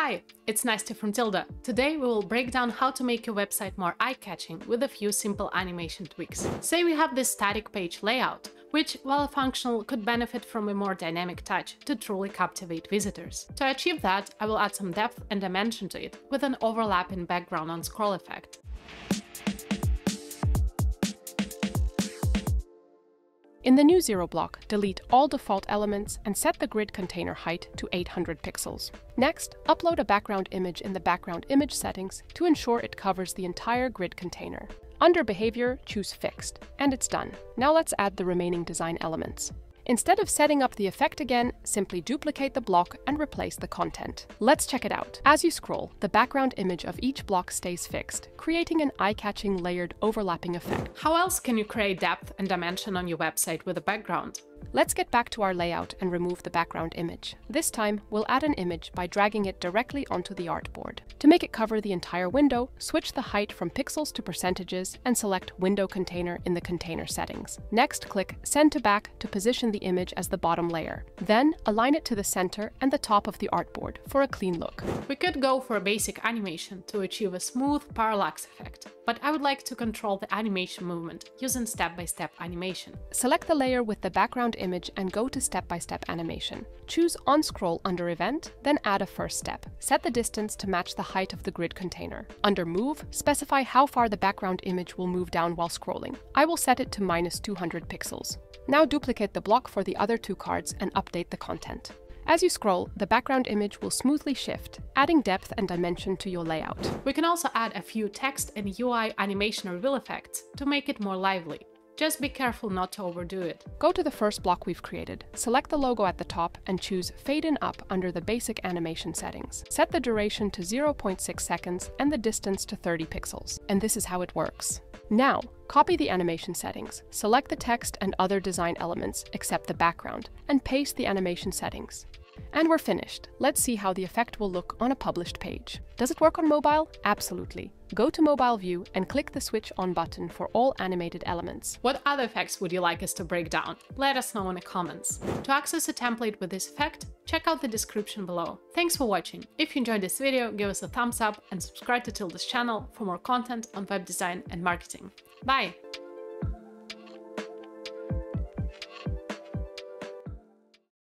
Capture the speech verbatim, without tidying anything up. Hi, it's Nastya from Tilda. Today we will break down how to make your website more eye-catching with a few simple animation tweaks. Say we have this static page layout, which, while functional, could benefit from a more dynamic touch to truly captivate visitors. To achieve that, I will add some depth and dimension to it with an overlapping background on scroll effect. In the new Zero Block, delete all default elements and set the grid container height to eight hundred pixels. Next, upload a background image in the background image settings to ensure it covers the entire grid container. Under behavior, choose fixed, and it's done. Now let's add the remaining design elements. Instead of setting up the effect again, simply duplicate the block and replace the content. Let's check it out. As you scroll, the background image of each block stays fixed, creating an eye-catching layered overlapping effect. How else can you create depth and dimension on your website with a background? Let's get back to our layout and remove the background image. This time, we'll add an image by dragging it directly onto the artboard. To make it cover the entire window, switch the height from pixels to percentages and select Window Container in the container settings. Next, click Send to Back to position the image as the bottom layer. Then, align it to the center and the top of the artboard for a clean look. We could go for a basic animation to achieve a smooth parallax effect, but I would like to control the animation movement using step-by-step animation. Select the layer with the background image and go to step-by-step animation. Choose on scroll under event, then add a first step. Set the distance to match the height of the grid container. Under move, specify how far the background image will move down while scrolling. I will set it to minus two hundred pixels. Now duplicate the block for the other two cards and update the content. As you scroll, the background image will smoothly shift, adding depth and dimension to your layout. We can also add a few text and U I animation reveal effects to make it more lively. Just be careful not to overdo it. Go to the first block we've created, select the logo at the top and choose Fade in Up under the basic animation settings. Set the duration to zero point six seconds and the distance to thirty pixels. And this is how it works. Now, copy the animation settings, select the text and other design elements except the background, and paste the animation settings. And we're finished. Let's see how the effect will look on a published page. Does it work on mobile? Absolutely. Go to Mobile View and click the Switch On button for all animated elements. What other effects would you like us to break down? Let us know in the comments. To access a template with this effect, check out the description below. Thanks for watching. If you enjoyed this video, give us a thumbs up and subscribe to Tilda's channel for more content on web design and marketing. Bye!